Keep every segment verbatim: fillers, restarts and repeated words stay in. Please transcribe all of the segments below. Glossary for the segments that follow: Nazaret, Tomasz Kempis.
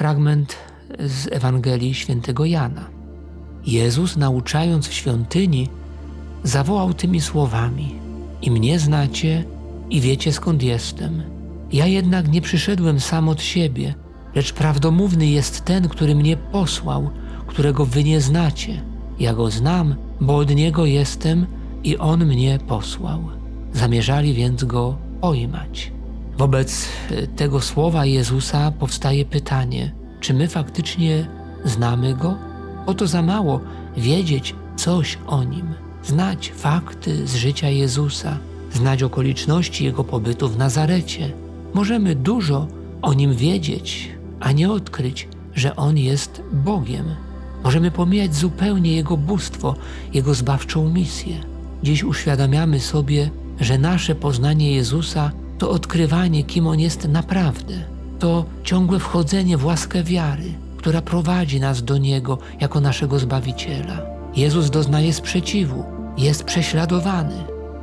fragment z Ewangelii świętego Jana. Jezus, nauczając w świątyni, zawołał tymi słowami: „I mnie znacie i wiecie, skąd jestem. Ja jednak nie przyszedłem sam od siebie, lecz prawdomówny jest ten, który mnie posłał, którego wy nie znacie. Ja go znam, bo od niego jestem i on mnie posłał”. Zamierzali więc go pojmać. Wobec tego słowa Jezusa powstaje pytanie, czy my faktycznie znamy Go? Oto za mało wiedzieć coś o Nim, znać fakty z życia Jezusa, znać okoliczności Jego pobytu w Nazarecie. Możemy dużo o Nim wiedzieć, a nie odkryć, że On jest Bogiem. Możemy pomijać zupełnie Jego bóstwo, Jego zbawczą misję. Dziś uświadamiamy sobie, że nasze poznanie Jezusa to odkrywanie, kim On jest naprawdę. To ciągłe wchodzenie w łaskę wiary, która prowadzi nas do Niego jako naszego Zbawiciela. Jezus doznaje sprzeciwu, jest prześladowany,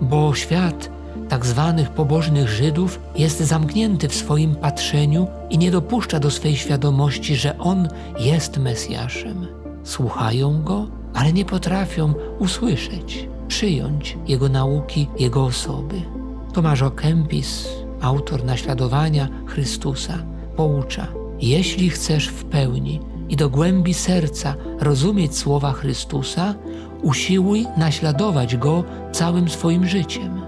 bo świat tak zwanych pobożnych Żydów jest zamknięty w swoim patrzeniu i nie dopuszcza do swej świadomości, że On jest Mesjaszem. Słuchają Go, ale nie potrafią usłyszeć, przyjąć Jego nauki, Jego osoby. Tomasz Kempis, autor Naśladowania Chrystusa, poucza: jeśli chcesz w pełni i do głębi serca rozumieć słowa Chrystusa, usiłuj naśladować Go całym swoim życiem.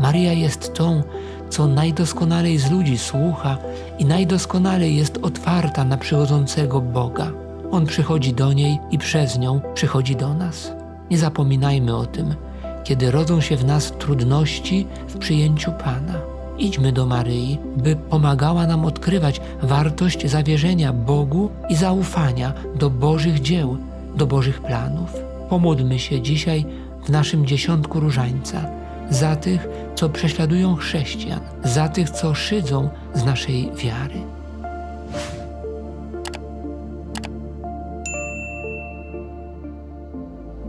Maria jest tą, co najdoskonalej z ludzi słucha i najdoskonalej jest otwarta na przychodzącego Boga. On przychodzi do niej i przez nią przychodzi do nas. Nie zapominajmy o tym, kiedy rodzą się w nas trudności w przyjęciu Pana. Idźmy do Maryi, by pomagała nam odkrywać wartość zawierzenia Bogu i zaufania do Bożych dzieł, do Bożych planów. Pomódlmy się dzisiaj w naszym dziesiątku różańca za tych, co prześladują chrześcijan, za tych, co szydzą z naszej wiary.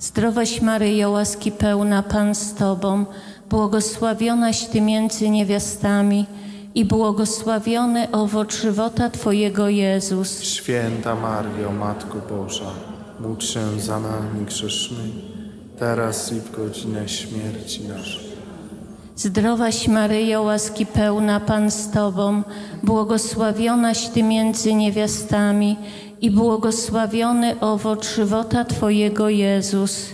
Zdrowaś Maryjo, łaski pełna, Pan z Tobą, błogosławionaś Ty między niewiastami i błogosławiony owoc żywota Twojego, Jezus. Święta Mario, Matko Boża, módl się za nami grzesznymi, teraz i w godzinę śmierci naszej. Zdrowaś Maryjo, łaski pełna, Pan z Tobą, błogosławionaś Ty między niewiastami i błogosławiony owoc żywota Twojego, Jezus.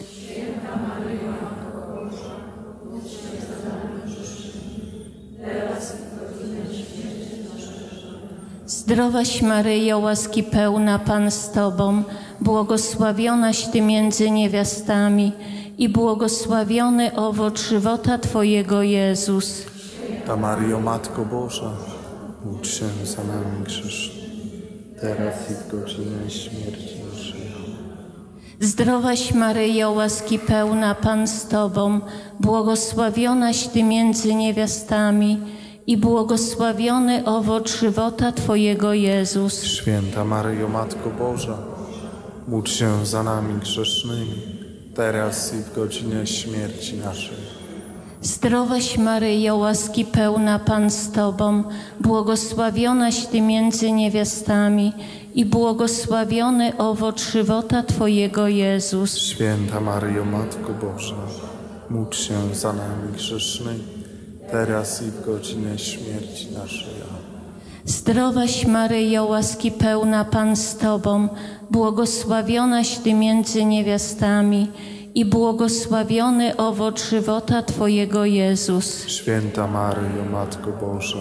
Zdrowaś Maryjo, łaski pełna, Pan z Tobą, błogosławionaś Ty między niewiastami i błogosławiony owoc żywota Twojego, Jezus. Ta Maryjo, Matko Boża, módl się za nami grzesznymi, teraz i w godzinę śmierci naszej. Zdrowaś Maryjo, łaski pełna, Pan z Tobą, błogosławionaś Ty między niewiastami i błogosławiony owoc żywota Twojego, Jezus. Święta Maryjo, Matko Boża, módl się za nami grzesznymi, teraz i w godzinę śmierci naszej. Zdrowaś Maryjo, łaski pełna, Pan z Tobą, błogosławionaś Ty między niewiastami i błogosławiony owoc żywota Twojego, Jezus. Święta Maryjo, Matko Boża, módl się za nami grzesznymi, teraz i w godzinę śmierci naszej. Zdrowaś Maryjo, łaski pełna, Pan z Tobą, błogosławionaś Ty między niewiastami i błogosławiony owoc żywota Twojego, Jezus. Święta Maryjo, Matko Boża,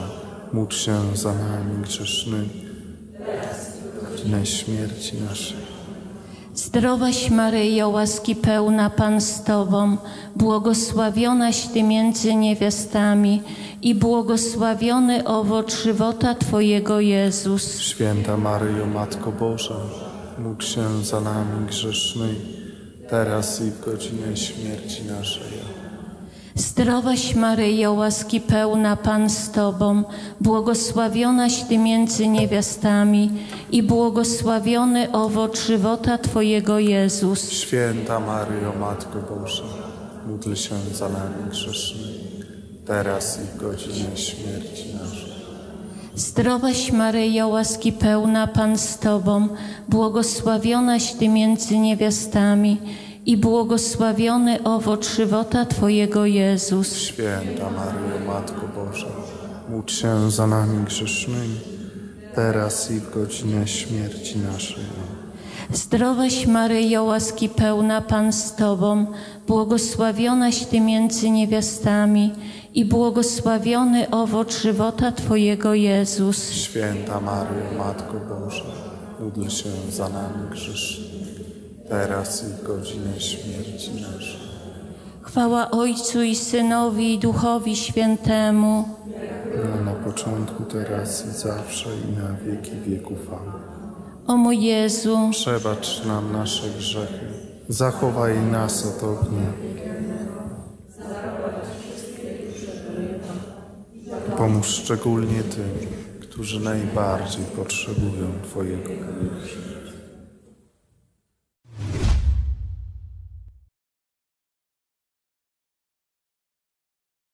módl się za nami grzesznymi, teraz i w godzinę śmierci naszej. Zdrowaś Maryjo, łaski pełna, Pan z Tobą, błogosławionaś Ty między niewiastami i błogosławiony owoc żywota Twojego, Jezus. Święta Maryjo, Matko Boża, módl się za nami grzesznymi, teraz i w godzinę śmierci naszej. Zdrowaś Maryjo, łaski pełna, Pan z Tobą, błogosławionaś Ty między niewiastami i błogosławiony owoc żywota Twojego, Jezus. Święta Maryjo, Matko Boża, módl się za nami grzesznymi, teraz i w godzinę śmierci naszej. Zdrowaś Maryjo, łaski pełna, Pan z Tobą, błogosławionaś Ty między niewiastami i błogosławiony owoc żywota Twojego, Jezus. Święta Maryjo, Matko Boża, módl się za nami grzesznymi, teraz i w godzinę śmierci naszej. Zdrowaś Maryjo, łaski pełna, Pan z Tobą, błogosławionaś Ty między niewiastami i błogosławiony owoc żywota Twojego, Jezus. Święta Maryjo, Matko Boża, módl się za nami grzesznymi, teraz i w godzinę śmierci naszej. Chwała Ojcu i Synowi, i Duchowi Świętemu, no na początku, teraz i zawsze, i na wieki wieków. Amen. O mój Jezu, przebacz nam nasze grzechy, zachowaj nas od ognia, pomóż szczególnie tym, którzy najbardziej potrzebują Twojego miłosierdzia.